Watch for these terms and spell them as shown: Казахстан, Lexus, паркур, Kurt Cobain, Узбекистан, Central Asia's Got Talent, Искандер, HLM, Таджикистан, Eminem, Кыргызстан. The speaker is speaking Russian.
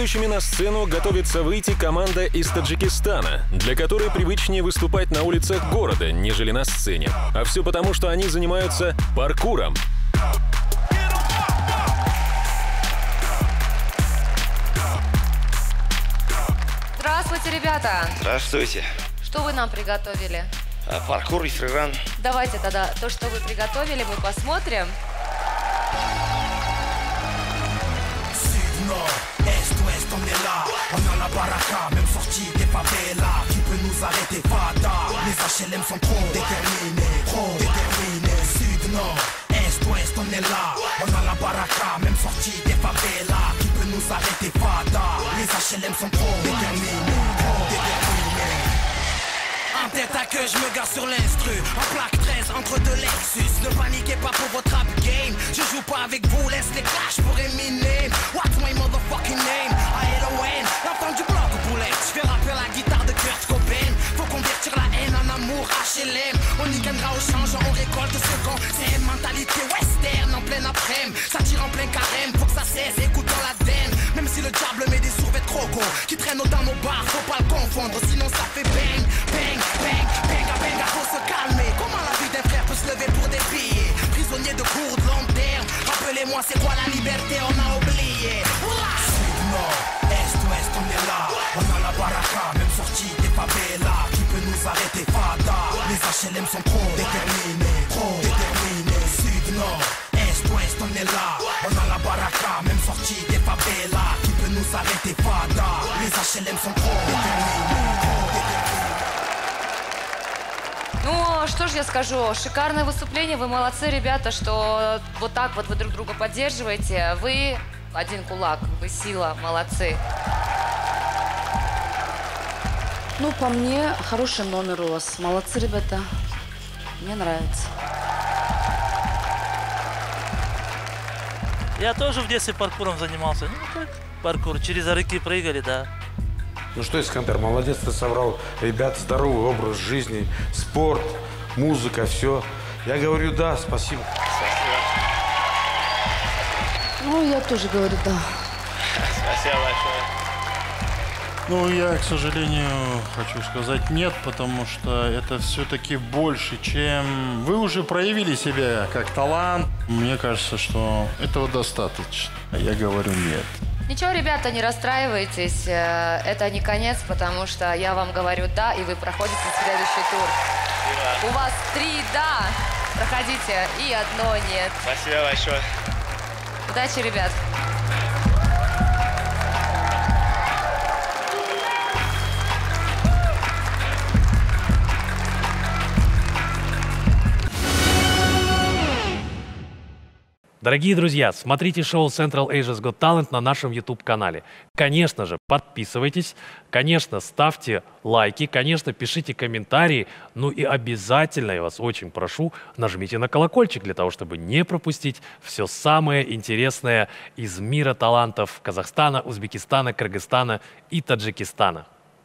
Следующими на сцену готовится выйти команда из Таджикистана, для которой привычнее выступать на улицах города, нежели на сцене. А все потому, что они занимаются паркуром. Здравствуйте, ребята! Здравствуйте! Что вы нам приготовили? Паркур и фриран. Давайте тогда то, что вы приготовили, мы посмотрим. En tête à queue, je me gare sur l'instru. En plaque 13, entre deux Lexus. Ne paniquez pas pour votre rap game. Je joue pas avec vous, laisse les clashs pour Eminem. What's my motherfucking name? A-L-O-N, l'entente du bloc au poulet. Je fais rapper la guitare de Kurt Cobain. Faut convertir la haine en amour HLM. On y gagnera au change, on récolte ce qu'on sème. Mentalité western en pleine après-midi. Ça tire en plein carême, faut que ça cesse, écoutons la denne. Même si le diable met des survêtements crocos qui traînent dans nos bars, faut pas le confondre, sinon ça fait bang, bang. Bang, benga, benga, faut se calmer. Comment la vie d'un frère peut se lever pour des billets? Prisonnier de cours de long terme. Rappelez-moi c'est quoi la liberté, on a oublié. Sud, nord, est, ouest, on est là. On a la baraka, même sortie des favelas. Qui peut nous arrêter? Fada. Les HLM sont trop déterminés, trop déterminés. Sud, nord, est, ouest, on est là. On a la baraka, même sortie des favelas. Qui peut nous arrêter? Fada. Les HLM sont trop déterminés, trop déterminés. Ну, что же я скажу, шикарное выступление, вы молодцы, ребята, что вот так вот вы друг друга поддерживаете. Вы один кулак, вы сила, молодцы. Ну, по мне, хороший номер у вас. Молодцы, ребята. Мне нравится. Я тоже в детстве паркуром занимался. Ну, паркур, через реки прыгали, да. Ну что, Искандер, молодец, ты собрал. Ребят, здоровый образ жизни, спорт, музыка, все. Я говорю да, спасибо. Спасибо. Ну, я тоже говорю да. Спасибо большое. Ну, я, к сожалению, хочу сказать нет, потому что это все-таки больше, чем... Вы уже проявили себя как талант. Мне кажется, что этого достаточно. А я говорю нет. Ничего, ребята, не расстраивайтесь, это не конец, потому что я вам говорю «да», и вы проходите следующий тур. Спасибо. У вас 3 «да», проходите, и 1 «нет». Спасибо большое. Удачи, ребят. Дорогие друзья, смотрите шоу Central Asia's Got Talent на нашем YouTube-канале. Конечно же, подписывайтесь, конечно, ставьте лайки, конечно, пишите комментарии, ну и обязательно, я вас очень прошу, нажмите на колокольчик для того, чтобы не пропустить все самое интересное из мира талантов Казахстана, Узбекистана, Кыргызстана и Таджикистана.